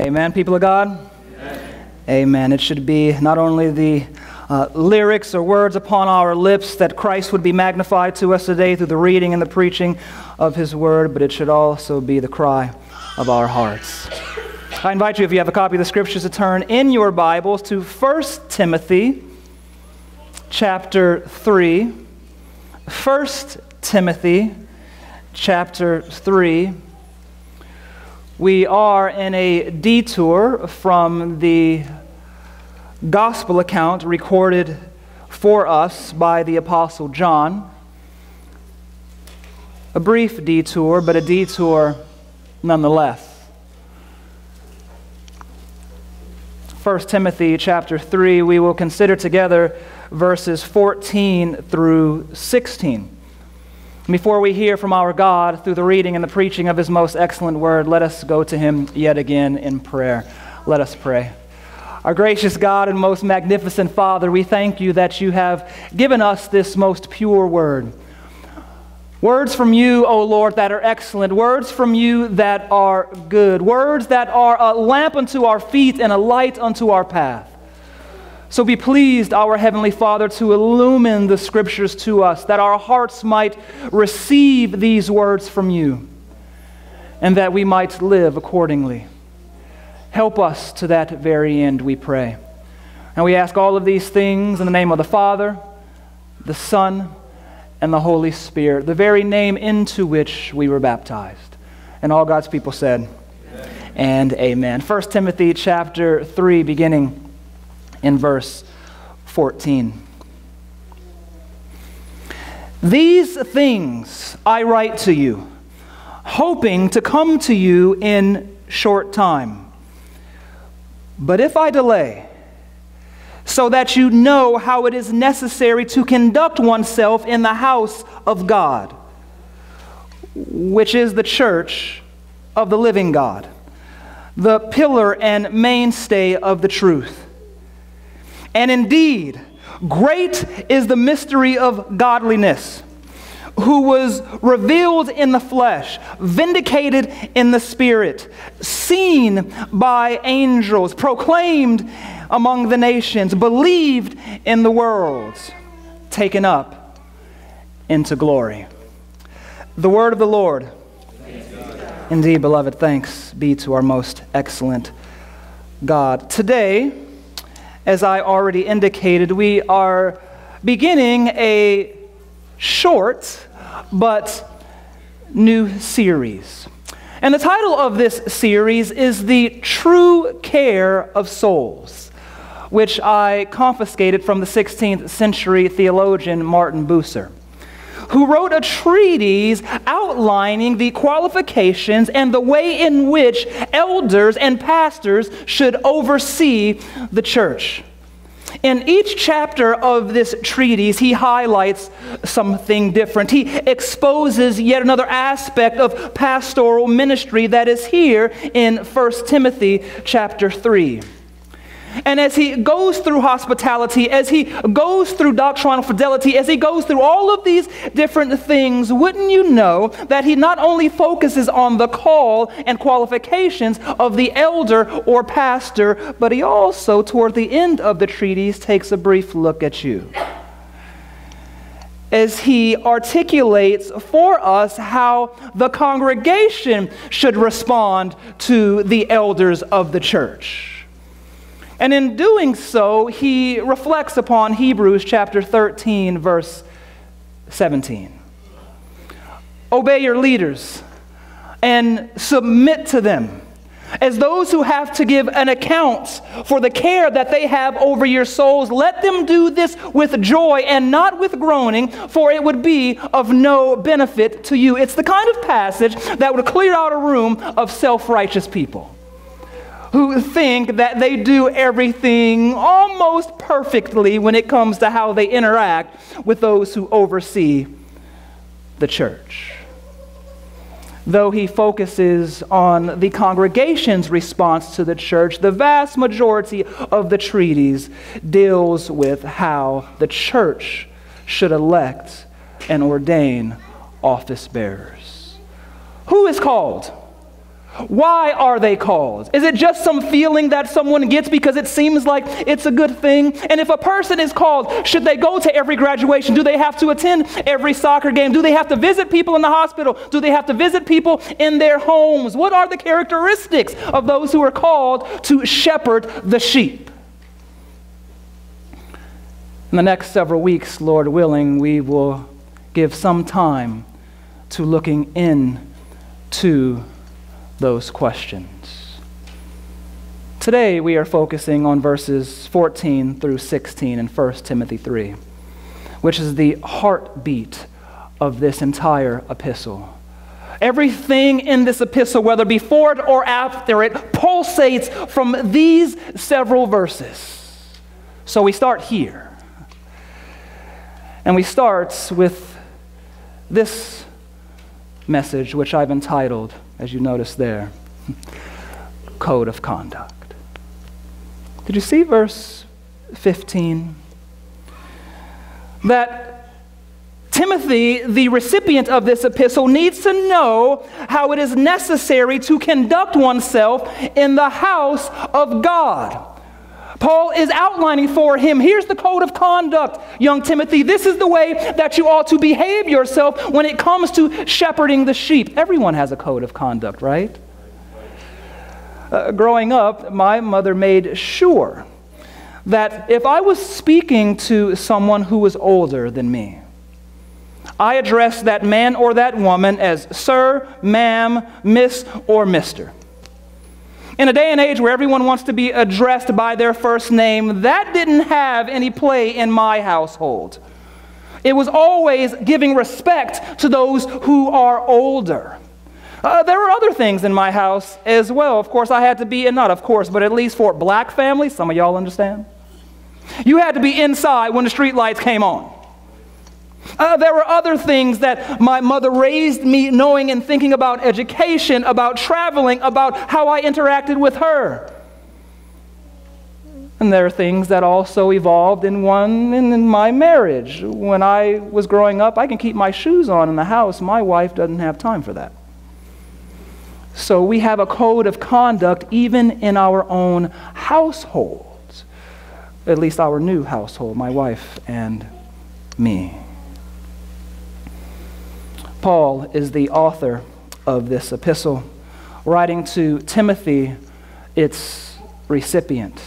Amen, people of God? Amen. Amen. It should be not only the lyrics or words upon our lips that Christ would be magnified to us today through the reading and the preaching of His Word, but it should also be the cry of our hearts. I invite you, if you have a copy of the Scriptures, to turn in your Bibles to 1 Timothy chapter 3. 1 Timothy chapter 3. We are in a detour from the gospel account recorded for us by the Apostle John. A brief detour, but a detour nonetheless. 1 Timothy chapter 3, we will consider together verses 14 through 16. Before we hear from our God through the reading and the preaching of His most excellent word, let us go to Him yet again in prayer. Let us pray. Our gracious God and most magnificent Father, we thank You that You have given us this most pure word. Words from You, O Lord, that are excellent. Words from You that are good. Words that are a lamp unto our feet and a light unto our path. So be pleased, our Heavenly Father, to illumine the Scriptures to us, that our hearts might receive these words from You, and that we might live accordingly. Help us to that very end, we pray. And we ask all of these things in the name of the Father, the Son, and the Holy Spirit, the very name into which we were baptized. And all God's people said, amen. And amen. 1 Timothy chapter 3, beginning in verse 14. These things I write to you, hoping to come to you in short time. But if I delay, so that you know how it is necessary to conduct oneself in the house of God, which is the church of the living God, the pillar and mainstay of the truth. And indeed, great is the mystery of godliness, who was revealed in the flesh, vindicated in the spirit, seen by angels, proclaimed among the nations, believed in the worlds, taken up into glory. The word of the Lord. Indeed, beloved, thanks be to our most excellent God. Today, as I already indicated, we are beginning a short but new series. And the title of this series is The True Care of Souls, which I confiscated from the 16th century theologian Martin Bucer, who wrote a treatise outlining the qualifications and the way in which elders and pastors should oversee the church. In each chapter of this treatise, he highlights something different. He exposes yet another aspect of pastoral ministry that is here in 1 Timothy chapter 3. And as he goes through hospitality, as he goes through doctrinal fidelity, as he goes through all of these different things, wouldn't you know that he not only focuses on the call and qualifications of the elder or pastor, but he also, toward the end of the treatise, takes a brief look at you, as he articulates for us how the congregation should respond to the elders of the church. And in doing so, he reflects upon Hebrews chapter 13, verse 17. Obey your leaders and submit to them, as those who have to give an account for the care that they have over your souls. Let them do this with joy and not with groaning, for it would be of no benefit to you. It's the kind of passage that would clear out a room of self-righteous people who think that they do everything almost perfectly when it comes to how they interact with those who oversee the church. Though he focuses on the congregation's response to the church, the vast majority of the treatise deals with how the church should elect and ordain office bearers. Who is called? Why are they called? Is it just some feeling that someone gets because it seems like it's a good thing? And if a person is called, should they go to every graduation? Do they have to attend every soccer game? Do they have to visit people in the hospital? Do they have to visit people in their homes? What are the characteristics of those who are called to shepherd the sheep? In the next several weeks, Lord willing, we will give some time to looking into those questions. Today we are focusing on verses 14 through 16 in 1 Timothy 3, which is the heartbeat of this entire epistle. Everything in this epistle, whether before it or after it, pulsates from these several verses. So we start here. And we start with this message, which I've entitled, as you notice there, Code of Conduct. Did you see verse 15? That Timothy, the recipient of this epistle, needs to know how it is necessary to conduct oneself in the house of God. Paul is outlining for him, here's the code of conduct, young Timothy. This is the way that you ought to behave yourself when it comes to shepherding the sheep. Everyone has a code of conduct, right? Growing up, my mother made sure that if I was speaking to someone who was older than me, I addressed that man or that woman as sir, ma'am, miss, or mister. In a day and age where everyone wants to be addressed by their first name, that didn't have any play in my household. It was always giving respect to those who are older. There were other things in my house as well. Of course, I had to be, and not of course, but at least for black families, some of y'all understand. You had to be inside when the street lights came on. There were other things that my mother raised me knowing and thinking about education, about traveling, about how I interacted with her. And there are things that also evolved in my marriage. When I was growing up, I can keep my shoes on in the house. My wife doesn't have time for that. So we have a code of conduct even in our own households, at least our new household, my wife and me. Paul is the author of this epistle, writing to Timothy, its recipient.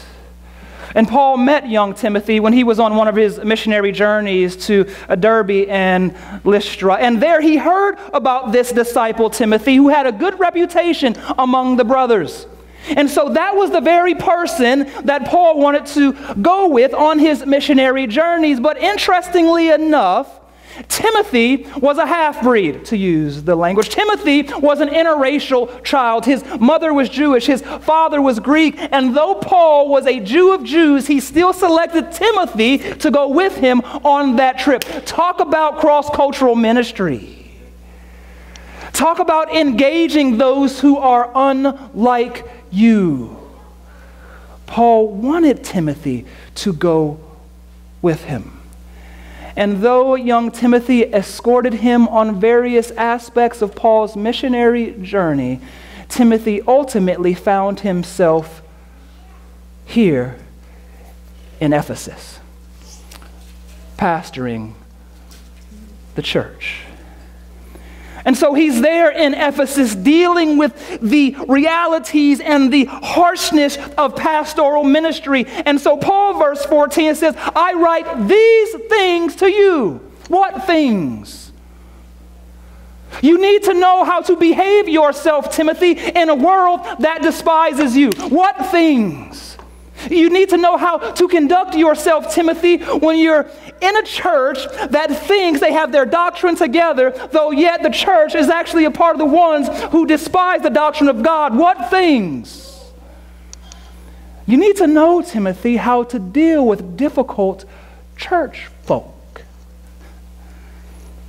And Paul met young Timothy when he was on one of his missionary journeys to Derbe and Lystra. And there he heard about this disciple Timothy, who had a good reputation among the brothers. And so that was the very person that Paul wanted to go with on his missionary journeys. But interestingly enough, Timothy was a half-breed, to use the language. Timothy was an interracial child. His mother was Jewish, his father was Greek, and though Paul was a Jew of Jews, he still selected Timothy to go with him on that trip. Talk about cross-cultural ministry. Talk about engaging those who are unlike you. Paul wanted Timothy to go with him. And though young Timothy escorted him on various aspects of Paul's missionary journey, Timothy ultimately found himself here in Ephesus, pastoring the church. And so he's there in Ephesus dealing with the realities and the harshness of pastoral ministry. And so Paul, verse 14, says, I write these things to you. What things? You need to know how to behave yourself, Timothy, in a world that despises you. What things? You need to know how to conduct yourself, Timothy, when you're in a church that thinks they have their doctrine together, though yet the church is actually a part of the ones who despise the doctrine of God. What things? You need to know, Timothy, how to deal with difficult church folk.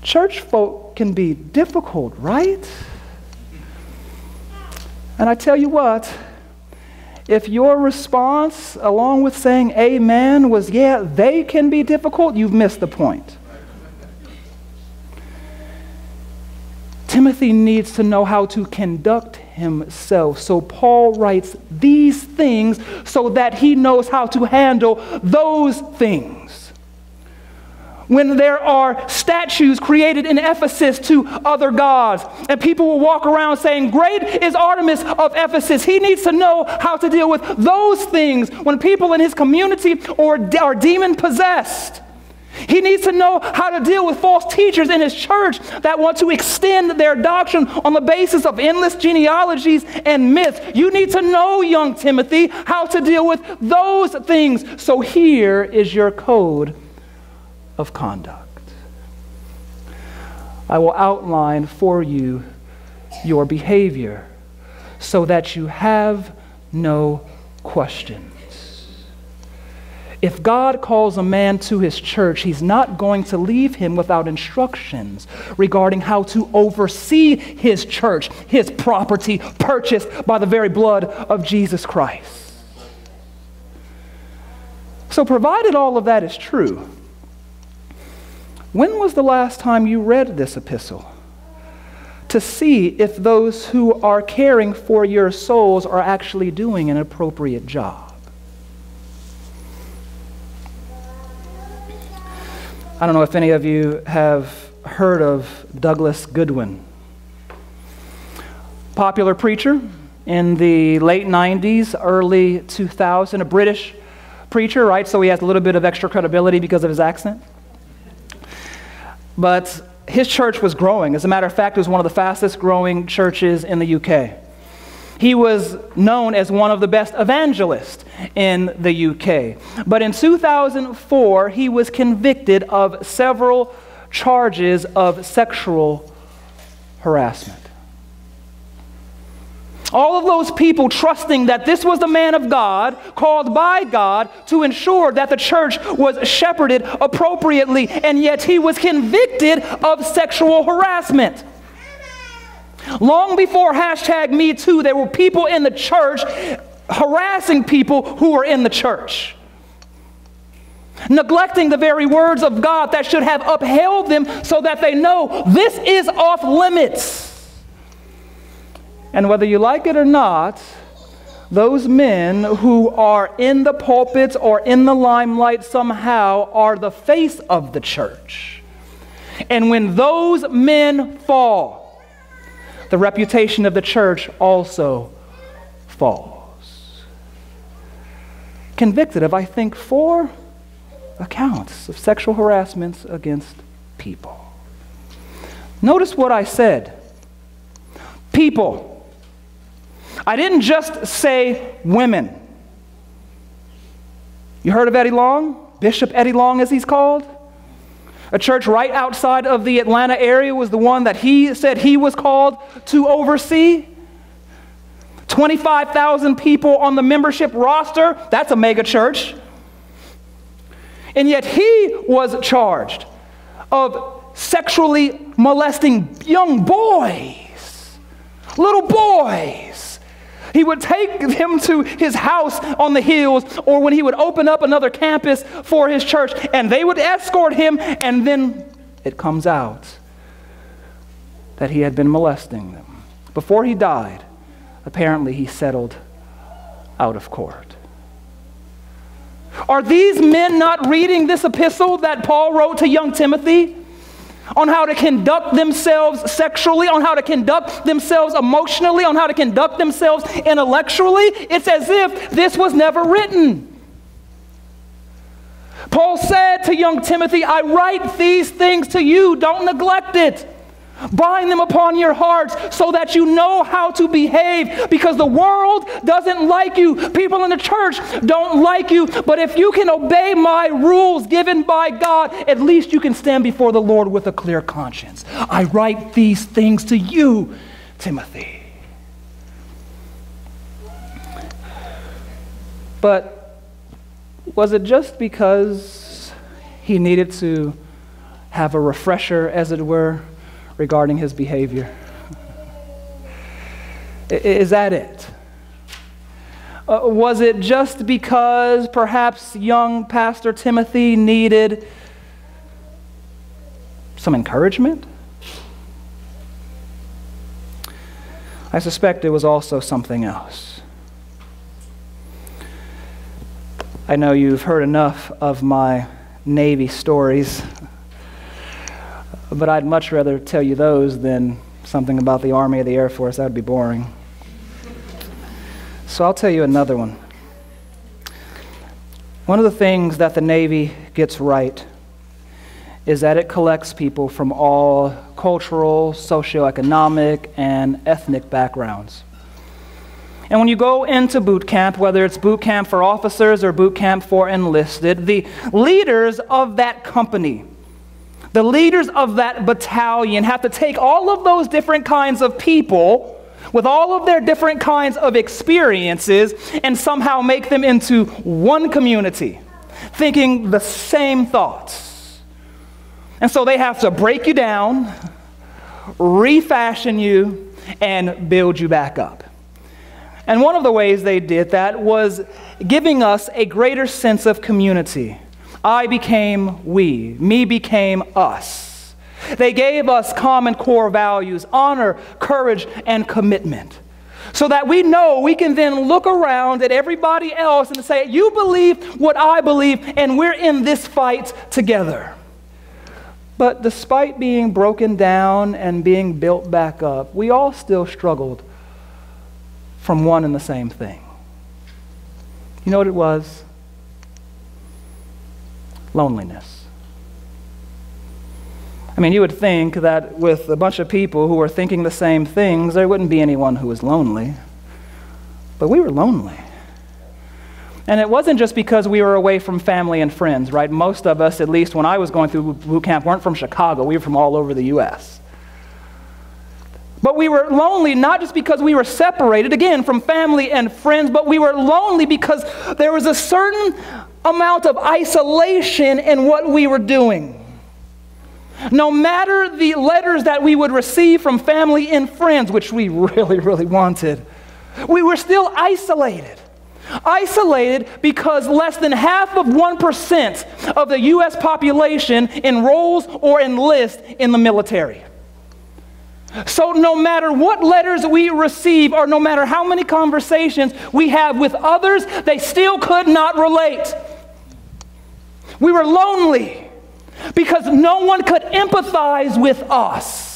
Church folk can be difficult, right? And I tell you what, if your response, along with saying amen, was, yeah, they can be difficult, you've missed the point. Timothy needs to know how to conduct himself. So Paul writes these things so that he knows how to handle those things. When there are statues created in Ephesus to other gods, and people will walk around saying, "Great is Artemis of Ephesus," he needs to know how to deal with those things. When people in his community are demon-possessed, he needs to know how to deal with false teachers in his church that want to extend their doctrine on the basis of endless genealogies and myths. You need to know, young Timothy, how to deal with those things. So here is your code of conduct. I will outline for you your behavior so that you have no questions. If God calls a man to his church, he's not going to leave him without instructions regarding how to oversee his church, his property purchased by the very blood of Jesus Christ. So provided all of that is true, when was the last time you read this epistle to see if those who are caring for your souls are actually doing an appropriate job? I don't know if any of you have heard of Douglas Goodwin. Popular preacher in the late 90s, early 2000s, a British preacher, right? So he has a little bit of extra credibility because of his accent. But his church was growing. As a matter of fact, it was one of the fastest growing churches in the UK. He was known as one of the best evangelists in the UK. But in 2004, he was convicted of several charges of sexual harassment. All of those people trusting that this was the man of God, called by God to ensure that the church was shepherded appropriately, and yet he was convicted of sexual harassment. Long before #MeToo, there were people in the church harassing people who were in the church, neglecting the very words of God that should have upheld them so that they know this is off limits. And whether you like it or not, those men who are in the pulpits or in the limelight somehow are the face of the church. And when those men fall, the reputation of the church also falls. Convicted of, I think, 4 accounts of sexual harassments against people. Notice what I said. People. I didn't just say women. You heard of Eddie Long? Bishop Eddie Long, as he's called? A church right outside of the Atlanta area was the one that he said he was called to oversee. 25,000 people on the membership roster. That's a mega church. And yet he was charged of sexually molesting young boys, little boys. He would take him to his house on the hills, or when he would open up another campus for his church, and they would escort him, and then it comes out that he had been molesting them. Before he died, apparently he settled out of court. Are these men not reading this epistle that Paul wrote to young Timothy? On how to conduct themselves sexually, on how to conduct themselves emotionally, on how to conduct themselves intellectually. It's as if this was never written. Paul said to young Timothy, "I write these things to you. Don't neglect it. Bind them upon your hearts so that you know how to behave, because the world doesn't like you. People in the church don't like you. But if you can obey my rules given by God, at least you can stand before the Lord with a clear conscience. I write these things to you, Timothy." But was it just because he needed to have a refresher, as it were, regarding his behavior? Is that it? Was it just because perhaps young Pastor Timothy needed some encouragement? I suspect it was also something else. I know you've heard enough of my Navy stories, but I'd much rather tell you those than something about the Army or the Air Force. That would be boring. So I'll tell you another one. One of the things that the Navy gets right is that it collects people from all cultural, socioeconomic, and ethnic backgrounds. And when you go into boot camp, whether it's boot camp for officers or boot camp for enlisted, the leaders of that company, the leaders of that battalion have to take all of those different kinds of people with all of their different kinds of experiences and somehow make them into one community, thinking the same thoughts. And so they have to break you down, refashion you, and build you back up. And one of the ways they did that was giving us a greater sense of community. I became we. Me became us. They gave us common core values, honor, courage, and commitment. So that we know we can then look around at everybody else and say, you believe what I believe, and we're in this fight together. But despite being broken down and being built back up, we all still struggled from one and the same thing. You know what it was? Loneliness. I mean, you would think that with a bunch of people who are thinking the same things, there wouldn't be anyone who was lonely. But we were lonely. And it wasn't just because we were away from family and friends, right? Most of us, at least when I was going through boot camp, weren't from Chicago. We were from all over the U.S. But we were lonely not just because we were separated, again, from family and friends, but we were lonely because there was a certain amount of isolation in what we were doing. No matter the letters that we would receive from family and friends, which we really, really wanted, we were still isolated. Isolated because less than half of 1% of the U.S. population enrolls or enlists in the military. So no matter what letters we receive or no matter how many conversations we have with others, they still could not relate. We were lonely because no one could empathize with us.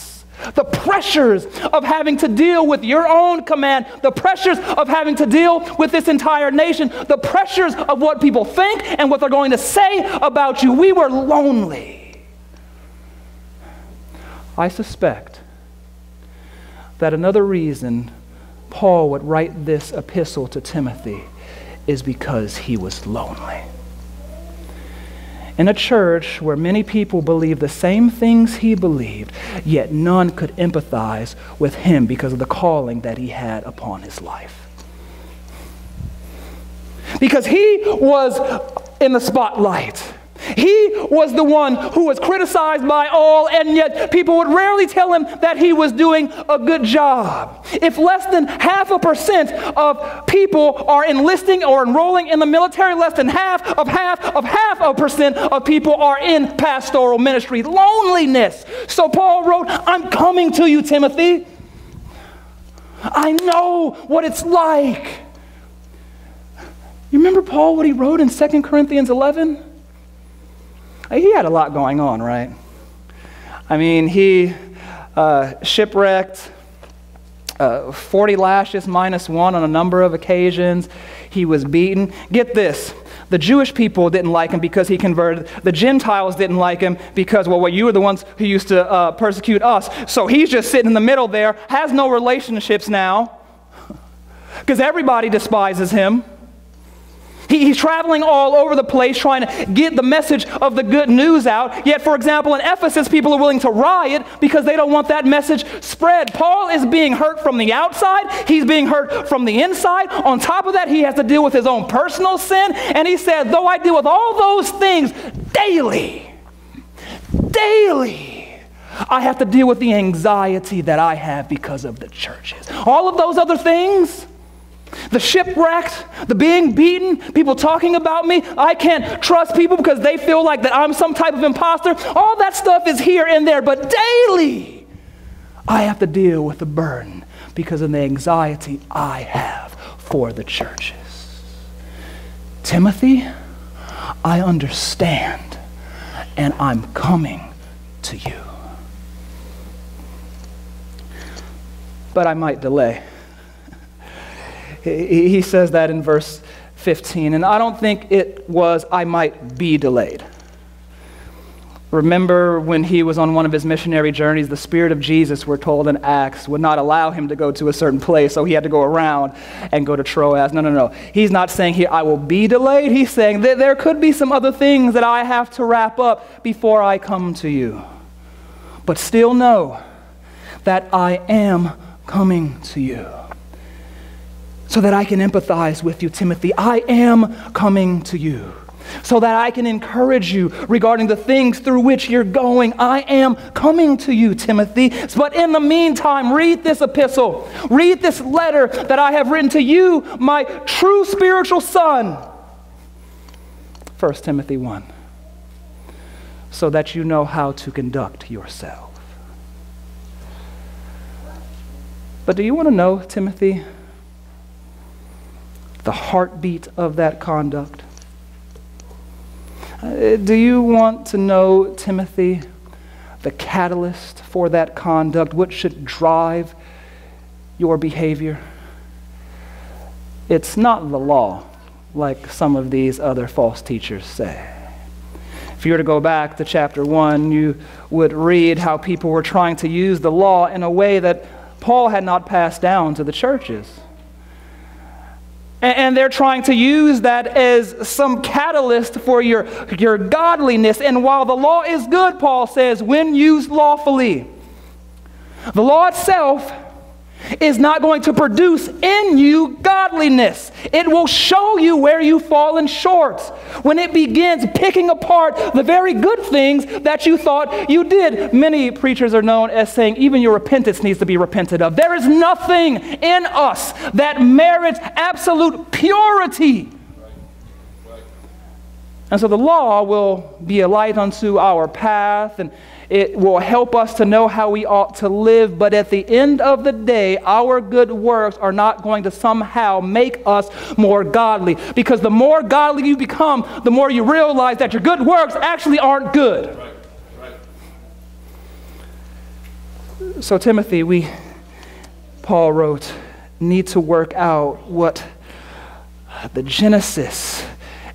The pressures of having to deal with your own command, the pressures of having to deal with this entire nation, the pressures of what people think and what they're going to say about you. We were lonely. I suspect that another reason Paul would write this epistle to Timothy is because he was lonely. In a church where many people believed the same things he believed, yet none could empathize with him because of the calling that he had upon his life. Because he was in the spotlight. He was the one who was criticized by all, and yet people would rarely tell him that he was doing a good job. If less than half a percent of people are enlisting or enrolling in the military, less than half a percent of people are in pastoral ministry. Loneliness. So Paul wrote, I'm coming to you, Timothy. I know what it's like. You remember Paul, what he wrote in 2 Corinthians 11? He had a lot going on, right? I mean, he shipwrecked, 40 lashes minus one on a number of occasions. He was beaten. Get this. The Jewish people didn't like him because he converted. The Gentiles didn't like him because, well, you were the ones who used to persecute us. So he's just sitting in the middle there, has no relationships now because everybody despises him. He's traveling all over the place trying to get the message of the good news out. Yet, for example, in Ephesus, people are willing to riot because they don't want that message spread. Paul is being hurt from the outside. He's being hurt from the inside. On top of that, he has to deal with his own personal sin. And he said, though I deal with all those things daily, I have to deal with the anxiety that I have because of the churches. All of those other things, the shipwrecked, the being beaten, people talking about me. I can't trust people because they feel like that I'm some type of imposter. All that stuff is here and there, but daily I have to deal with the burden because of the anxiety I have for the churches. Timothy, I understand, and I'm coming to you. But I might delay. He says that in verse 15, and I don't think it was, I might be delayed. Remember when he was on one of his missionary journeys, the Spirit of Jesus, we're told in Acts, would not allow him to go to a certain place, so he had to go around and go to Troas. No, no, no. He's not saying here, I will be delayed. He's saying that there could be some other things that I have to wrap up before I come to you. But still know that I am coming to you. So that I can empathize with you, Timothy. I am coming to you. So that I can encourage you regarding the things through which you're going. I am coming to you, Timothy. But in the meantime, read this epistle. Read this letter that I have written to you, my true spiritual son. 1 Timothy 1. So that you know how to conduct yourself. But do you want to know, Timothy, the heartbeat of that conduct? Do you want to know, Timothy, the catalyst for that conduct? What should drive your behavior? It's not the law, like some of these other false teachers say. If you were to go back to chapter 1, you would read how people were trying to use the law in a way that Paul had not passed down to the churches. And they're trying to use that as some catalyst for your godliness. And while the law is good, Paul says, when used lawfully, the law itself is not going to produce in you godliness. It will show you where you've fallen short when it begins picking apart the very good things that you thought you did. Many preachers are known as saying even your repentance needs to be repented of. There is nothing in us that merits absolute purity. And so the law will be a light unto our path, and it will help us to know how we ought to live. But at the end of the day, our good works are not going to somehow make us more godly. Because the more godly you become, the more you realize that your good works actually aren't good. Right. So Timothy, Paul wrote, need to work out what the genesis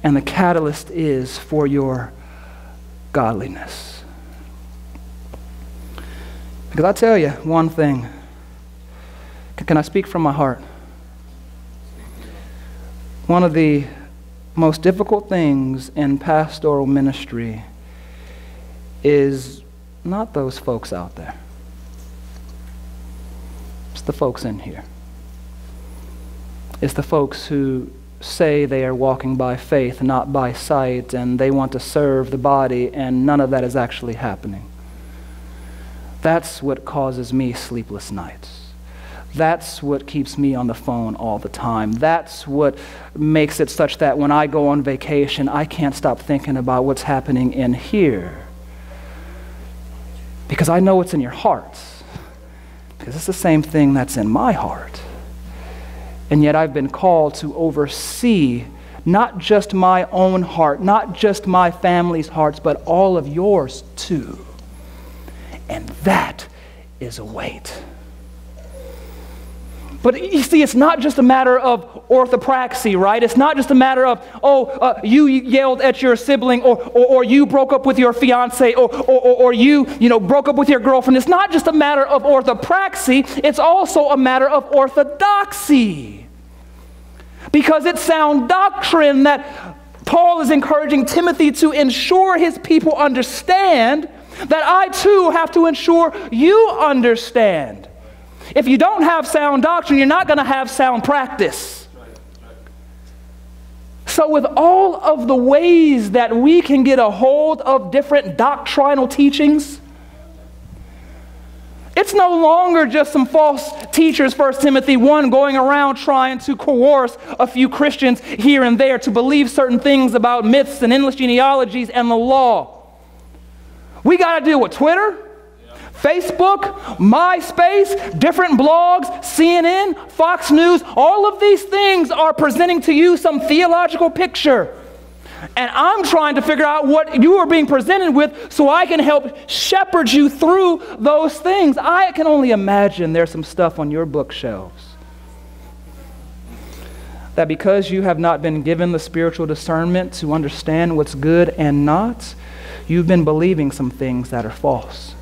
and the catalyst is for your godliness. Because I tell you one thing. Can I speak from my heart? One of the most difficult things in pastoral ministry is not those folks out there. It's the folks in here. It's the folks who say they are walking by faith, not by sight, and they want to serve the body, and none of that is actually happening. That's what causes me sleepless nights. That's what keeps me on the phone all the time. That's what makes it such that when I go on vacation, I can't stop thinking about what's happening in here. Because I know what's in your hearts. Because it's the same thing that's in my heart. And yet I've been called to oversee not just my own heart, not just my family's hearts, but all of yours too. And that is a weight. But you see, it's not just a matter of orthopraxy, right? It's not just a matter of, oh, you yelled at your sibling, or you broke up with your fiance, or you know, broke up with your girlfriend. It's not just a matter of orthopraxy. It's also a matter of orthodoxy. Because it's sound doctrine that Paul is encouraging Timothy to ensure his people understand, that I too have to ensure you understand. If you don't have sound doctrine, you're not going to have sound practice. So with all of the ways that we can get a hold of different doctrinal teachings, it's no longer just some false teachers, 1 Timothy 1, going around trying to coerce a few Christians here and there to believe certain things about myths and endless genealogies and the law. We got to deal with Twitter, Facebook, MySpace, different blogs, CNN, Fox News, all of these things are presenting to you some theological picture. And I'm trying to figure out what you are being presented with so I can help shepherd you through those things. I can only imagine there's some stuff on your bookshelves that because you have not been given the spiritual discernment to understand what's good and not, you've been believing some things that are false.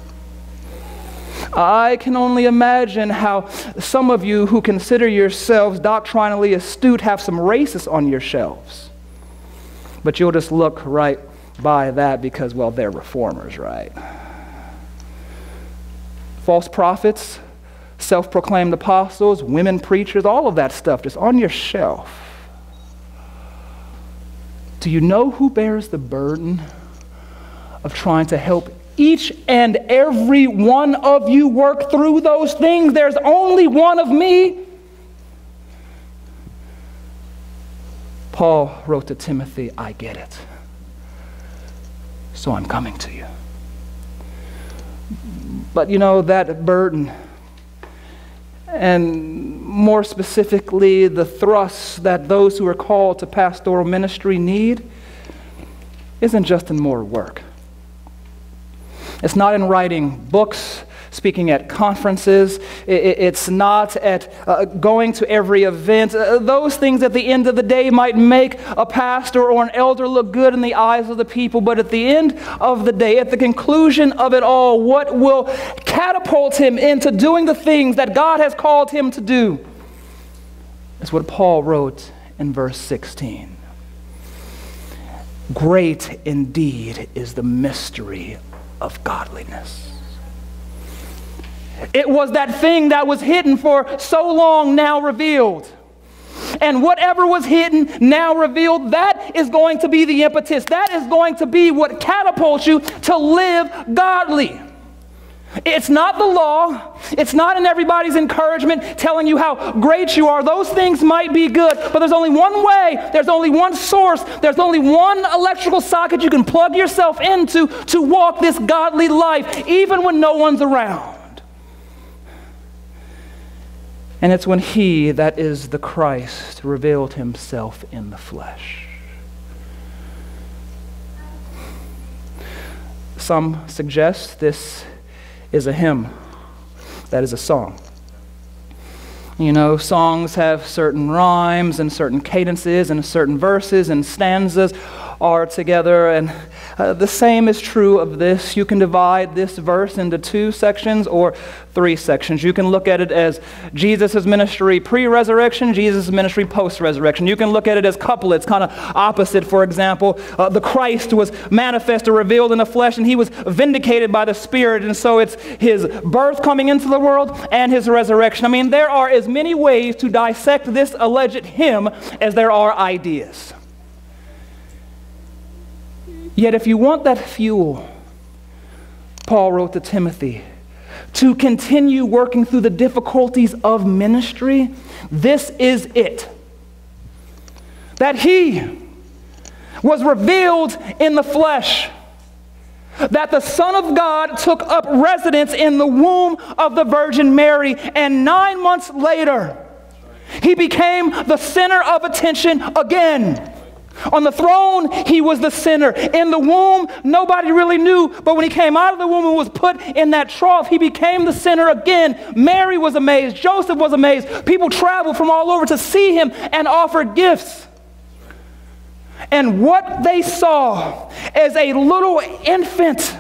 I can only imagine how some of you who consider yourselves doctrinally astute have some racists on your shelves. But you'll just look right by that because, well, they're reformers, right? False prophets, self-proclaimed apostles, women preachers, all of that stuff just on your shelf. Do you know who bears the burden of trying to help each and every one of you work through those things? There's only one of me. Paul wrote to Timothy, I get it. So I'm coming to you. But you know, that burden, and more specifically, the thrust that those who are called to pastoral ministry need, isn't just in more work. It's not in writing books, speaking at conferences. It's not at going to every event. Those things at the end of the day might make a pastor or an elder look good in the eyes of the people, but at the end of the day, at the conclusion of it all, what will catapult him into doing the things that God has called him to do is what Paul wrote in verse 16. Great indeed is the mystery of godliness. It was that thing that was hidden for so long now revealed. And whatever was hidden now revealed, that is going to be the impetus. That is going to be what catapults you to live godly. It's not the law. It's not in everybody's encouragement telling you how great you are. Those things might be good, but there's only one way. There's only one source. There's only one electrical socket you can plug yourself into to walk this godly life, even when no one's around. And it's when he, that is the Christ, revealed himself in the flesh. Some suggest this is a hymn, that is a song. You know, songs have certain rhymes and certain cadences and certain verses and stanzas are together, and the same is true of this. You can divide this verse into two sections or three sections. You can look at it as Jesus' ministry pre-resurrection, Jesus' ministry post-resurrection. You can look at it as couplets, kind of opposite. For example, the Christ was manifest or revealed in the flesh, and he was vindicated by the Spirit, and so it's his birth coming into the world and his resurrection. I mean, there are as many ways to dissect this alleged hymn as there are ideas. Yet if you want that fuel, Paul wrote to Timothy, to continue working through the difficulties of ministry, this is it. That he was revealed in the flesh. That the Son of God took up residence in the womb of the Virgin Mary, and 9 months later, he became the center of attention again. On the throne, he was the sinner. In the womb, nobody really knew, but when he came out of the womb and was put in that trough, he became the sinner again. Mary was amazed. Joseph was amazed. People traveled from all over to see him and offer gifts. And what they saw as a little infant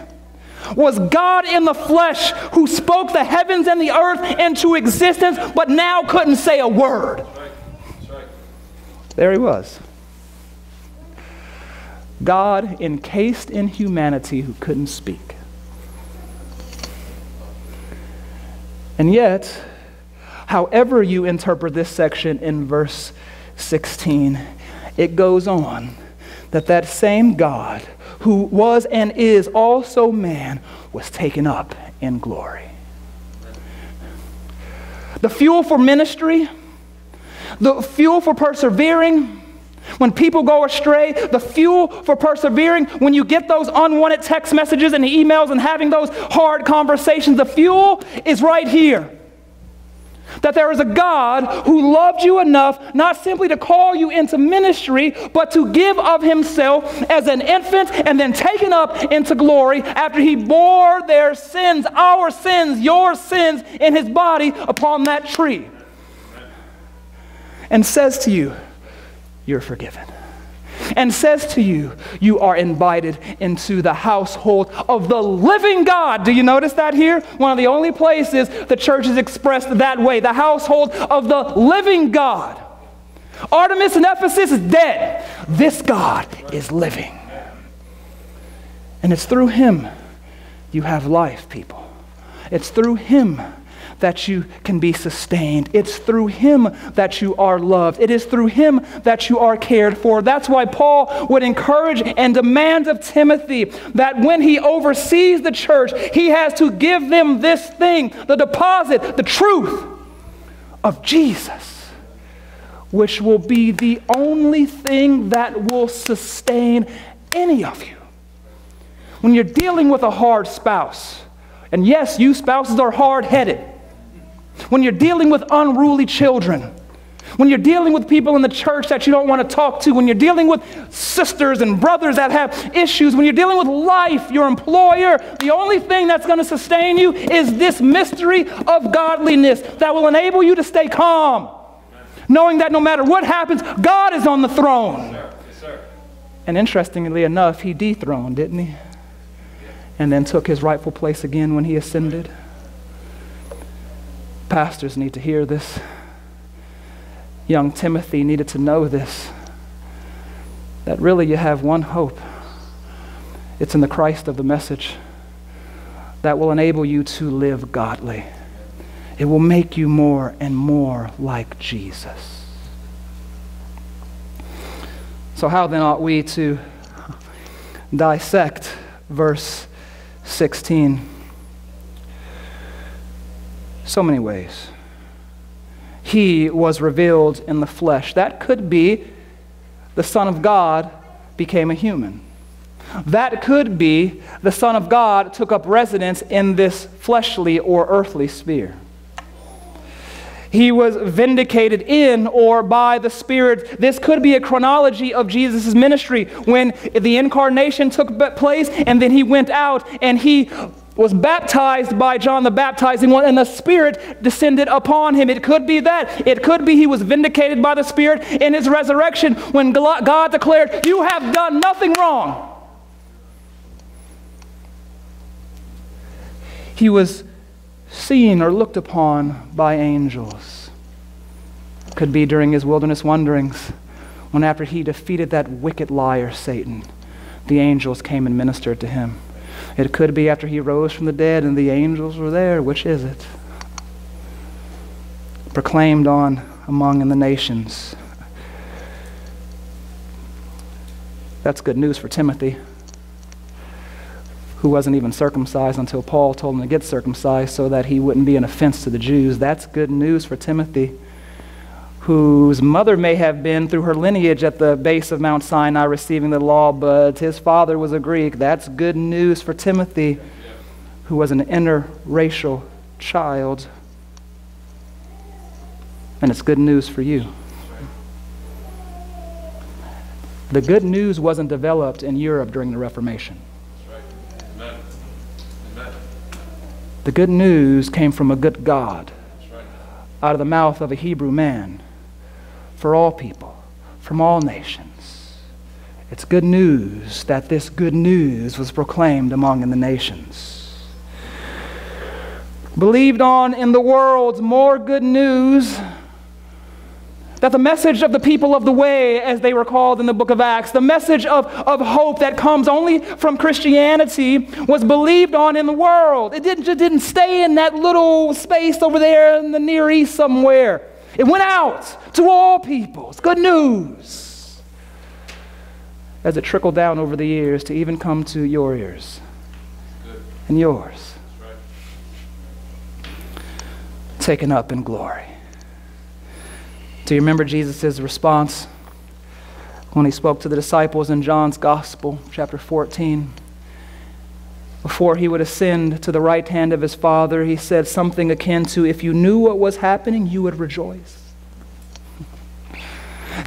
was God in the flesh, who spoke the heavens and the earth into existence, but now couldn't say a word. That's right. That's right. There he was. God encased in humanity who couldn't speak. And yet, however you interpret this section in verse 16, it goes on that that same God who was and is also man was taken up in glory. The fuel for ministry, the fuel for persevering, When people go astray, the fuel for persevering, when you get those unwanted text messages and emails and having those hard conversations, the fuel is right here. That there is a God who loved you enough not simply to call you into ministry, but to give of himself as an infant and then taken up into glory after he bore their sins, our sins, your sins in his body upon that tree. And says to you, you're forgiven. And says to you, you are invited into the household of the living God. Do you notice that here? One of the only places the church is expressed that way, the household of the living God. Artemis in Ephesus is dead. This God is living. And it's through him you have life, people. It's through him that you can be sustained. It's through him that you are loved. It is through him that you are cared for. That's why Paul would encourage and demand of Timothy that when he oversees the church, he has to give them this thing, the deposit, the truth of Jesus, which will be the only thing that will sustain any of you. When you're dealing with a hard spouse, and yes, you spouses are hard-headed, when you're dealing with unruly children, when you're dealing with people in the church that you don't want to talk to, when you're dealing with sisters and brothers that have issues, when you're dealing with life, your employer, the only thing that's going to sustain you is this mystery of godliness that will enable you to stay calm, knowing that no matter what happens, God is on the throne. Yes, sir. And interestingly enough, he dethroned, didn't he? And then took his rightful place again when he ascended. Pastors need to hear this. Young Timothy needed to know this, that really you have one hope. It's in the Christ of the message that will enable you to live godly. It will make you more and more like Jesus. So how then ought we to dissect verse 16? So many ways. He was revealed in the flesh. That could be the Son of God became a human. That could be the Son of God took up residence in this fleshly or earthly sphere. He was vindicated in or by the Spirit. This could be a chronology of Jesus' ministry when the incarnation took place and then he went out and he was baptized by John the Baptizing One, and the Spirit descended upon him. It could be that. It could be he was vindicated by the Spirit in his resurrection when God declared, "You have done nothing wrong." He was seen or looked upon by angels. Could be during his wilderness wanderings when after he defeated that wicked liar, Satan, the angels came and ministered to him. It could be after he rose from the dead and the angels were there. Which is it? Proclaimed on among in the nations. That's good news for Timothy, who wasn't even circumcised until Paul told him to get circumcised so that he wouldn't be an offense to the Jews. That's good news for Timothy, whose mother may have been through her lineage at the base of Mount Sinai receiving the law, but his father was a Greek. That's good news for Timothy, who was an interracial child. And it's good news for you. The good news wasn't developed in Europe during the Reformation. The good news came from a good God, out of the mouth of a Hebrew man, for all people, from all nations. It's good news that this good news was proclaimed among in the nations. Believed on in the world, more good news that the message of the people of the way, as they were called in the book of Acts, the message of hope that comes only from Christianity was believed on in the world. It just didn't stay in that little space over there in the Near East somewhere. It went out to all people. It's good news, as it trickled down over the years to even come to your ears and yours. Taken up in glory. Do you remember Jesus' response? when he spoke to the disciples in John's Gospel, chapter 14. Before he would ascend to the right hand of his Father, he said something akin to, if you knew what was happening, you would rejoice.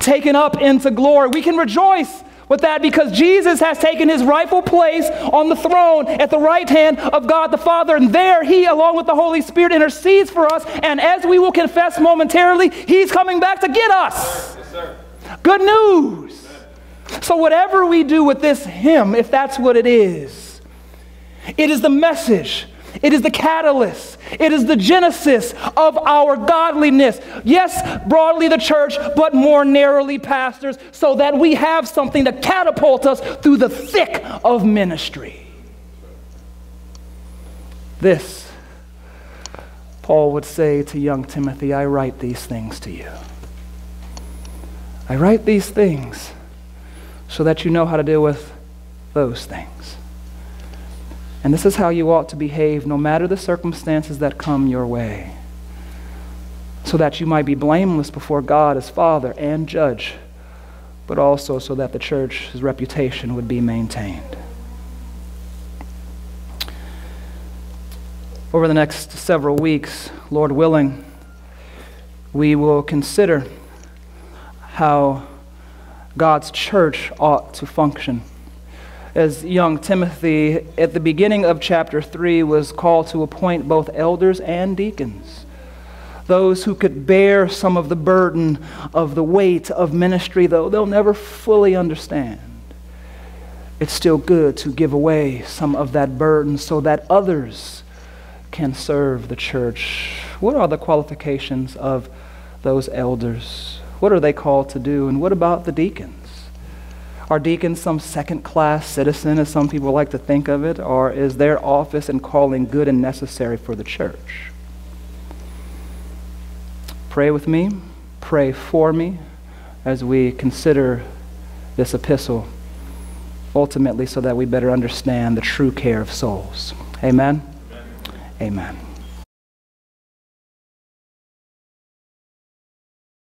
Taken up into glory. We can rejoice with that because Jesus has taken his rightful place on the throne at the right hand of God the Father. And there he, along with the Holy Spirit, intercedes for us. And as we will confess momentarily, he's coming back to get us. Yes, sir. Good news. Amen. So whatever we do with this hymn, if that's what it is the message. It is the catalyst. It is the genesis of our godliness. Yes, broadly the church, but more narrowly pastors, so that we have something to catapult us through the thick of ministry. This, Paul would say to young Timothy, I write these things to you. I write these things so that you know how to deal with those things. And this is how you ought to behave no matter the circumstances that come your way, so that you might be blameless before God as Father and Judge, but also so that the church's reputation would be maintained. Over the next several weeks, Lord willing, we will consider how God's church ought to function. As young Timothy, at the beginning of chapter 3, was called to appoint both elders and deacons, those who could bear some of the burden of the weight of ministry, though they'll never fully understand. It's still good to give away some of that burden so that others can serve the church. What are the qualifications of those elders? What are they called to do? And what about the deacons? Are deacons some second-class citizen, as some people like to think of it, or is their office and calling good and necessary for the church? Pray with me, pray for me, as we consider this epistle, ultimately so that we better understand the true care of souls. Amen? Amen. Amen.